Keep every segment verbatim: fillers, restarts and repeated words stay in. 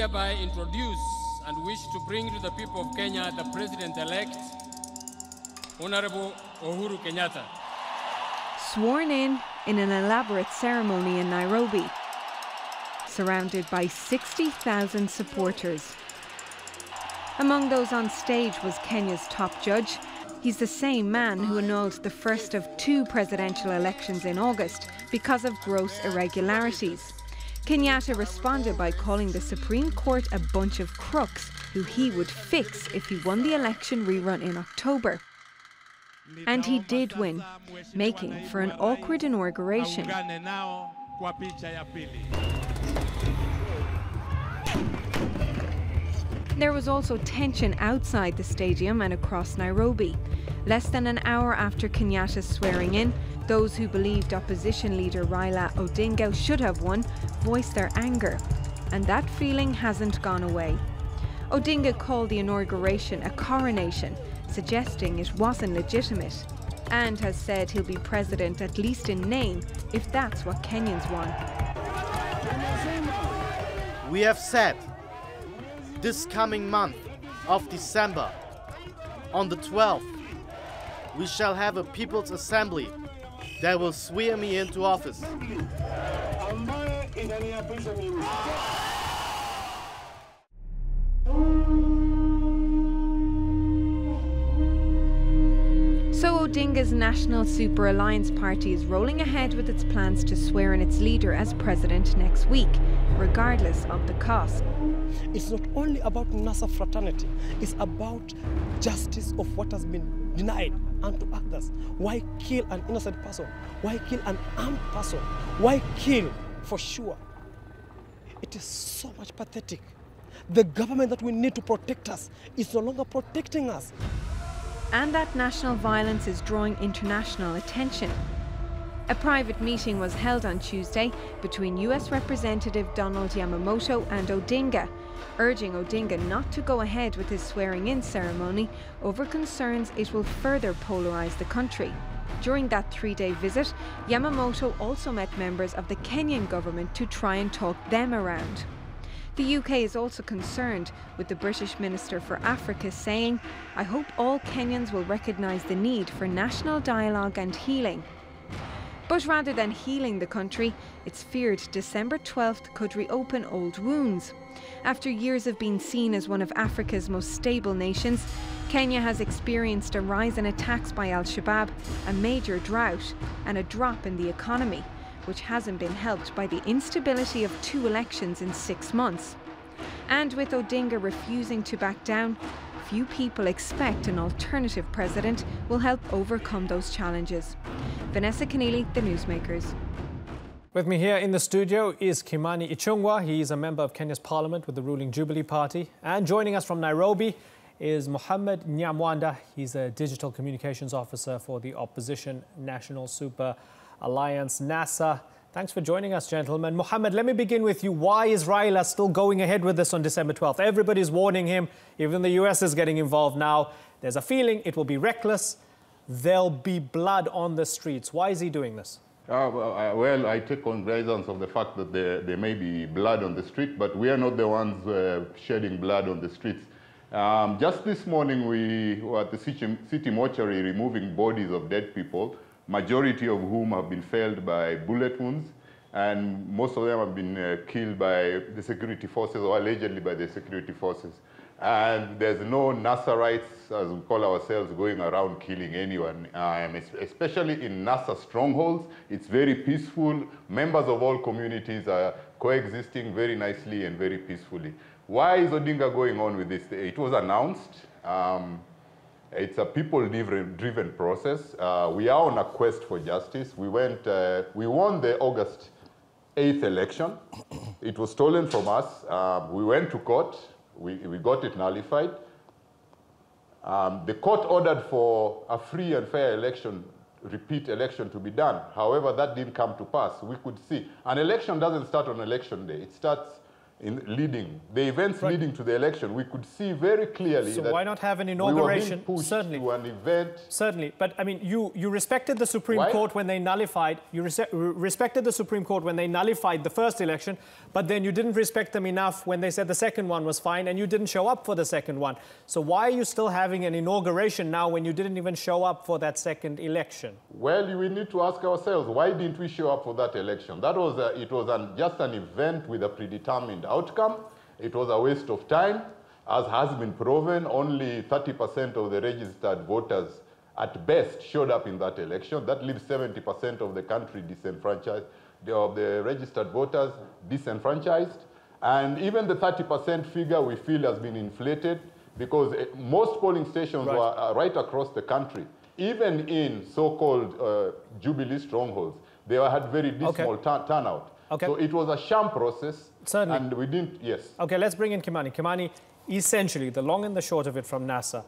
hereby introduce and wish to bring to the people of Kenya the President-elect, Honorable Uhuru Kenyatta. Sworn in in an elaborate ceremony in Nairobi, surrounded by sixty thousand supporters. Among those on stage was Kenya's top judge. He's the same man who annulled the first of two presidential elections in August because of gross irregularities. Kenyatta responded by calling the Supreme Court a bunch of crooks who he would fix if he won the election rerun in October. And he did win, making for an awkward inauguration. There was also tension outside the stadium and across Nairobi. Less than an hour after Kenyatta's swearing in, those who believed opposition leader Raila Odinga should have won voiced their anger. And that feeling hasn't gone away. Odinga called the inauguration a coronation, suggesting it wasn't legitimate, and has said he'll be president at least in name if that's what Kenyans want. We have said this coming month of December, on the twelfth, we shall have a People's Assembly that will swear me into office. So Odinga's National Super Alliance Party is rolling ahead with its plans to swear in its leader as president next week, regardless of the cost. It's not only about NASA fraternity, it's about justice of what has been denied unto others. Why kill an innocent person? Why kill an armed person? Why kill for sure? It is so much pathetic. The government that we need to protect us is no longer protecting us. And that national violence is drawing international attention. A private meeting was held on Tuesday between U S Representative Donald Yamamoto and Odinga, urging Odinga not to go ahead with his swearing-in ceremony over concerns it will further polarize the country. During that three-day visit, Yamamoto also met members of the Kenyan government to try and talk them around. The U K is also concerned, with the British Minister for Africa saying, "I hope all Kenyans will recognise the need for national dialogue and healing." But rather than healing the country, it's feared December twelfth could reopen old wounds. After years of being seen as one of Africa's most stable nations, Kenya has experienced a rise in attacks by Al-Shabaab, a major drought, and a drop in the economy, which hasn't been helped by the instability of two elections in six months. And with Odinga refusing to back down, few people expect an alternative president will help overcome those challenges. Vanessa Keneally, The Newsmakers. With me here in the studio is Kimani Ichung'wa. He is a member of Kenya's parliament with the ruling Jubilee Party. And joining us from Nairobi is Mohamed Nyamwanda. He's a digital communications officer for the opposition National Super Alliance, NASA. Thanks for joining us, gentlemen. Mohamed, let me begin with you. Why is Raila still going ahead with this on December twelfth? Everybody's warning him. Even the U S is getting involved now. There's a feeling it will be reckless. There'll be blood on the streets. Why is he doing this? Uh, well, I, well, I take cognizance of the fact that there, there may be blood on the street, but we are not the ones uh, shedding blood on the streets. Um, just this morning, we were at the city, city mortuary removing bodies of dead people, majority of whom have been felled by bullet wounds, and most of them have been uh, killed by the security forces, or allegedly by the security forces. And there's no NASArites, as we call ourselves, going around killing anyone, um, especially in NASA strongholds. It's very peaceful. Members of all communities are coexisting very nicely and very peacefully. Why is Odinga going on with this? It was announced. Um, It's a people-driven process. Uh, we are on a quest for justice. We went, uh, we won the August eighth election. It was stolen from us. Uh, we went to court. We, we got it nullified. Um, the court ordered for a free and fair election, repeat election to be done. However, that didn't come to pass. We could see. An election doesn't start on election day. It starts in leading, the events right. leading to the election, we could see very clearly so that why not have an inauguration? We were being pushed certainly to an event. Certainly, but I mean, you you respected the Supreme why? Court when they nullified. You res respected the Supreme Court when they nullified the first election, but then you didn't respect them enough when they said the second one was fine, and you didn't show up for the second one. So why are you still having an inauguration now when you didn't even show up for that second election? Well, we need to ask ourselves, why didn't we show up for that election? That was a, it was an, just an event with a predetermined outcome. It was a waste of time. As has been proven, only thirty percent of the registered voters at best showed up in that election. That leaves seventy percent of the country disenfranchised, of the registered voters disenfranchised. And even the thirty percent figure we feel has been inflated because most polling stations right. were right across the country. Even in so-called uh, Jubilee strongholds, they had very dismal okay. turnout. Okay. So it was a sham process, certainly. And we didn't, yes. Okay, let's bring in Kimani. Kimani, essentially, the long and the short of it from NASA,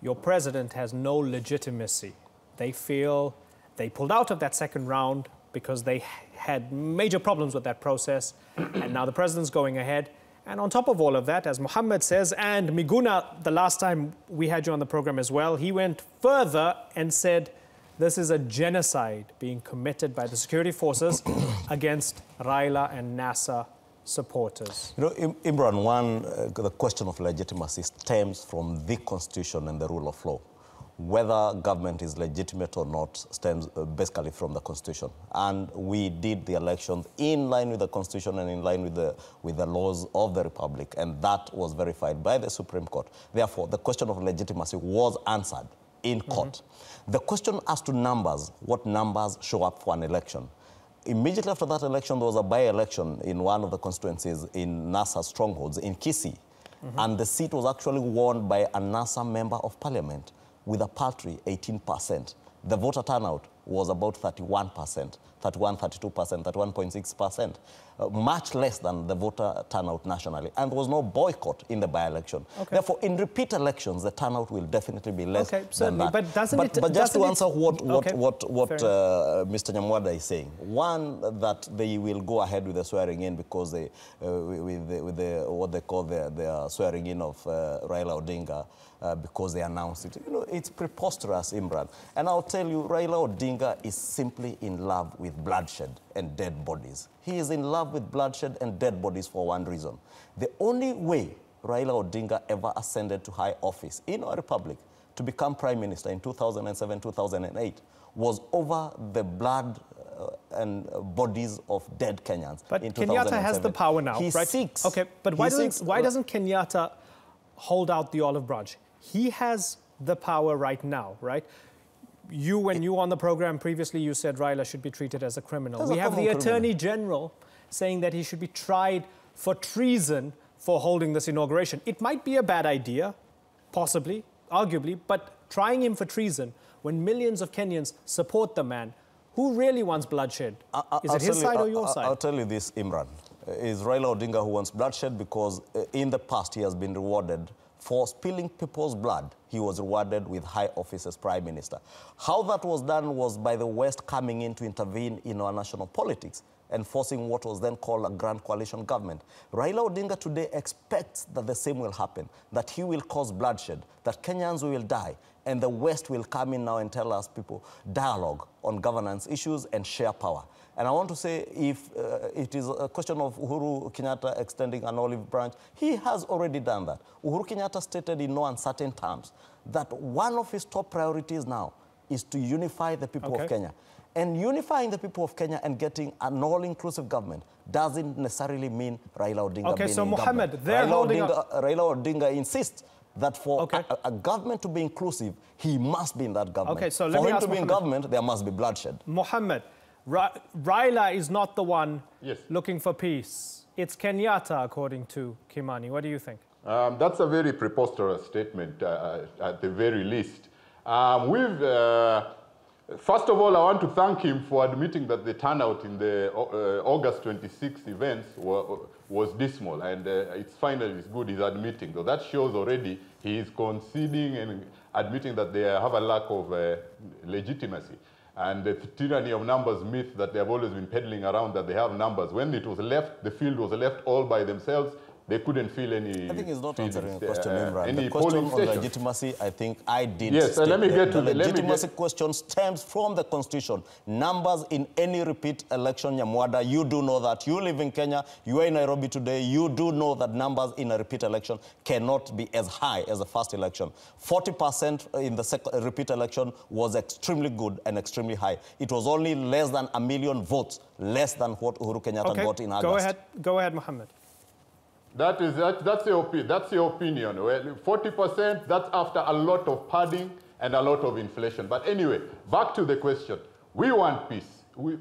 your president has no legitimacy. They feel they pulled out of that second round because they had major problems with that process, and now the president's going ahead. And on top of all of that, as Mohammed says, and Miguna, the last time we had you on the program as well, he went further and said, this is a genocide being committed by the security forces against Raila and NASA supporters. You know, Imran, one, uh, the question of legitimacy stems from the constitution and the rule of law. Whether government is legitimate or not stems uh, basically from the constitution. And we did the elections in line with the constitution and in line with the, with the laws of the republic. And that was verified by the Supreme Court. Therefore, the question of legitimacy was answered in court. Mm-hmm. The question as to numbers, what numbers show up for an election? Immediately after that election, there was a by-election in one of the constituencies in NASA strongholds in Kisii. Mm-hmm. And the seat was actually won by a NASA member of parliament with a paltry eighteen percent. The voter turnout was about thirty-one percent, thirty-one, thirty-two percent, thirty-one point six percent, uh, much less than the voter turnout nationally. And there was no boycott in the by-election. Okay. Therefore, in repeat elections, the turnout will definitely be less okay, than that. But, doesn't but, it, but just doesn't to answer it, what, what, okay. what, what uh, Mister Nyamwada is saying, one, that they will go ahead with the swearing-in because they, uh, with, the, with the, what they call their, their swearing-in of uh, Raila Odinga, uh, because they announced it. You know, it's preposterous, Imran. And I'll tell you, Raila Odinga is simply in love with bloodshed and dead bodies. He is in love with bloodshed and dead bodies for one reason. The only way Raila Odinga ever ascended to high office in our republic to become prime minister in two thousand seven, two thousand eight was over the blood uh, and bodies of dead Kenyans. But in Kenyatta has the power now, he right? Seeks, okay, but why, doesn't, seeks, why doesn't Kenyatta hold out the olive branch? He has the power right now, right? You, when you were on the program previously, you said Raila should be treated as a criminal. That's we a have the Attorney General saying that he should be tried for treason for holding this inauguration. It might be a bad idea, possibly, arguably, but trying him for treason when millions of Kenyans support the man, who really wants bloodshed? I, I, Is it I'll his side you, or your I, I, side? I'll tell you this, Imran. It's Raila Odinga who wants bloodshed because in the past he has been rewarded for spilling people's blood. He was rewarded with high office as prime minister. How that was done was by the West coming in to intervene in our national politics and forcing what was then called a grand coalition government. Raila Odinga today expects that the same will happen, that he will cause bloodshed, that Kenyans will die, and the West will come in now and tell us people, dialogue on governance issues and share power. And I want to say, if uh, it is a question of Uhuru Kenyatta extending an olive branch, he has already done that. Uhuru Kenyatta stated in no uncertain terms that one of his top priorities now is to unify the people okay. of Kenya. And unifying the people of Kenya and getting an all-inclusive government doesn't necessarily mean Raila Odinga okay, being so in Mohammed, government. They're Raila, holding Odinga, up. Raila Odinga insists that for okay. a, a government to be inclusive, he must be in that government. Okay, so let for me him ask to be Mohammed. In government, there must be bloodshed. Mohammed. Ra Raila is not the one yes. looking for peace. It's Kenyatta, according to Kimani. What do you think? Um, that's a very preposterous statement, uh, at the very least. Um, we've, uh, first of all, I want to thank him for admitting that the turnout in the uh, August twenty-sixth events were, was dismal. And uh, it's finally it's good he's admitting. So that shows already he is conceding and admitting that they have a lack of uh, legitimacy. And the tyranny of numbers myth that they have always been peddling around, that they have numbers. When it was left, the field was left all by themselves. They couldn't feel any... I think it's not answering the question, Imran. The question on legitimacy, I think I did... Yes, and let me get to the... The legitimacy question stems from the Constitution. Numbers in any repeat election, Nyamwada, you do know that. You live in Kenya, you are in Nairobi today, you do know that numbers in a repeat election cannot be as high as the first election. forty percent in the repeat election was extremely good and extremely high. It was only less than a million votes, less than what Uhuru Kenyatta okay. got in August. Go ahead, Go ahead, Mohammed. That is that, that's the opinion. That's the opinion. Well, forty percent. That's after a lot of padding and a lot of inflation. But anyway, back to the question. We want peace. We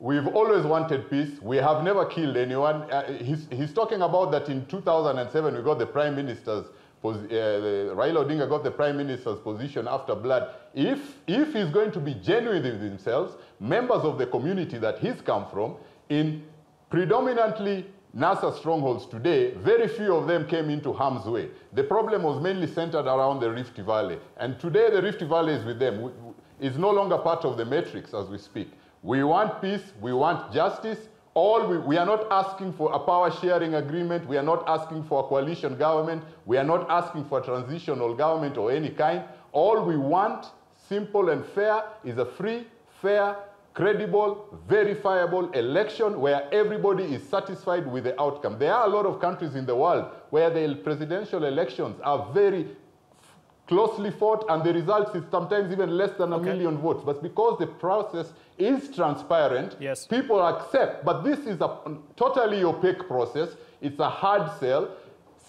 we've always wanted peace. We have never killed anyone. Uh, he's he's talking about that in two thousand and seven. We got the prime minister's pos uh, the, Raila Odinga got the prime minister's position after blood. If if he's going to be genuine with themselves, members of the community that he's come from in predominantly NASA strongholds today, very few of them came into harm's way. The problem was mainly centered around the Rift Valley. And today the Rift Valley is with them. It's no longer part of the matrix as we speak. We want peace. We want justice. All we, we are not asking for a power-sharing agreement. We are not asking for a coalition government. We are not asking for a transitional government or any kind. All we want, simple and fair, is a free, fair, credible, verifiable election where everybody is satisfied with the outcome. There are a lot of countries in the world where the presidential elections are very closely fought and the results is sometimes even less than a okay. million votes. But because the process is transparent, yes. people accept. But this is a totally opaque process. It's a hard sell.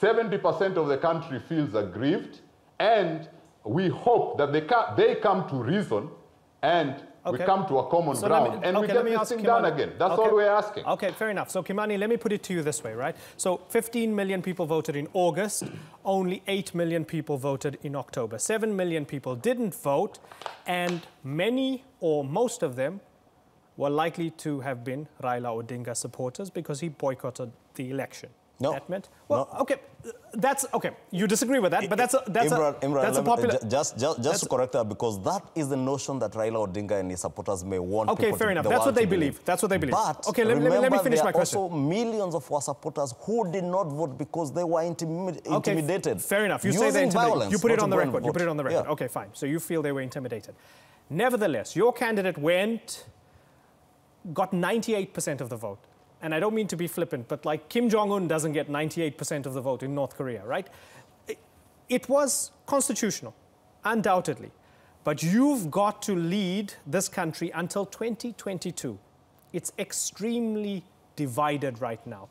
seventy percent of the country feels aggrieved. And we hope that they, ca they come to reason and Okay. we come to a common so ground me, and okay, we get this thing Kimani. done again. That's okay. all we're asking. Okay, fair enough. So, Kimani, let me put it to you this way, right? So, fifteen million people voted in August. Only eight million people voted in October. seven million people didn't vote. And many or most of them were likely to have been Raila Odinga supporters because he boycotted the election. No. That meant, well, no. okay, that's, okay, you disagree with that, but that's a, that's Imran, a, Imran, that's a popular... Just, just, just to correct that, because that is the notion that Raila Odinga and his supporters may want okay, people fair to, enough. That's what they believe. believe. That's what they believe. But okay, let, remember, let me finish there my question. Also millions of our supporters who did not vote because they were intimi okay, intimidated. Fair enough. You say they intimidated. You put it on the record. You put it on the record. Yeah. Okay, fine. So you feel they were intimidated. Nevertheless, your candidate went, got ninety-eight percent of the vote. And I don't mean to be flippant, but like Kim Jong-un doesn't get ninety-eight percent of the vote in North Korea, right? It, it was constitutional, undoubtedly. But you've got to lead this country until twenty twenty-two. It's extremely divided right now.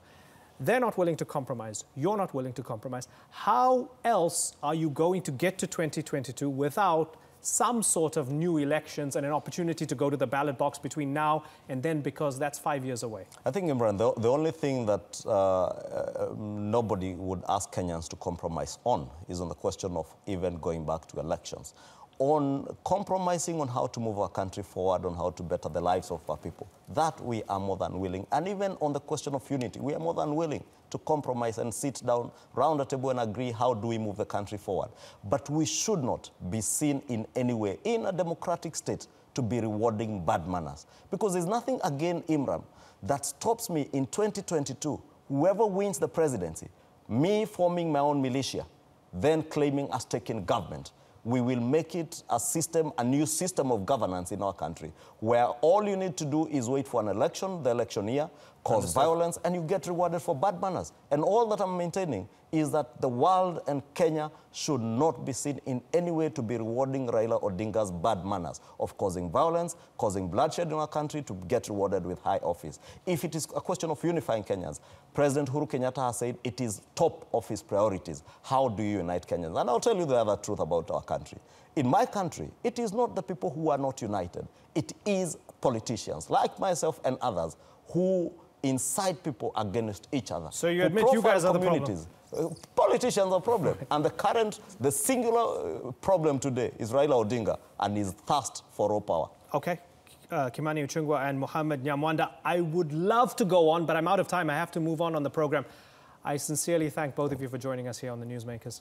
They're not willing to compromise. You're not willing to compromise. How else are you going to get to twenty twenty-two without some sort of new elections and an opportunity to go to the ballot box between now and then, because that's five years away? I think, Imran, the, the only thing that uh, uh, nobody would ask Kenyans to compromise on is on the question of even going back to elections. On compromising on how to move our country forward, on how to better the lives of our people. That we are more than willing. And even on the question of unity, we are more than willing to compromise and sit down round a table and agree how do we move the country forward. But we should not be seen in any way, in a democratic state, to be rewarding bad manners. Because there's nothing, again, Imran, that stops me in twenty twenty-two, whoever wins the presidency, me forming my own militia, then claiming us taking government. We will make it a system, a new system of governance in our country, where all you need to do is wait for an election, the election year, cause Understood. violence, and you get rewarded for bad manners. And all that I'm maintaining is that the world and Kenya should not be seen in any way to be rewarding Raila Odinga's bad manners of causing violence, causing bloodshed in our country to get rewarded with high office. If it is a question of unifying Kenyans, President Uhuru Kenyatta has said it is top of his priorities. How do you unite Kenyans? And I'll tell you the other truth about our country. In my country, it is not the people who are not united. It is politicians like myself and others who incite people against each other. So you admit you guys are the problem. Uh, politicians are a problem. And the current, the singular uh, problem today is Raila Odinga and his thirst for raw power. Okay. Uh, Kimani Ichung'wa and Mohammed Nyamwanda, I would love to go on, but I'm out of time. I have to move on on the program. I sincerely thank both of you for joining us here on The Newsmakers.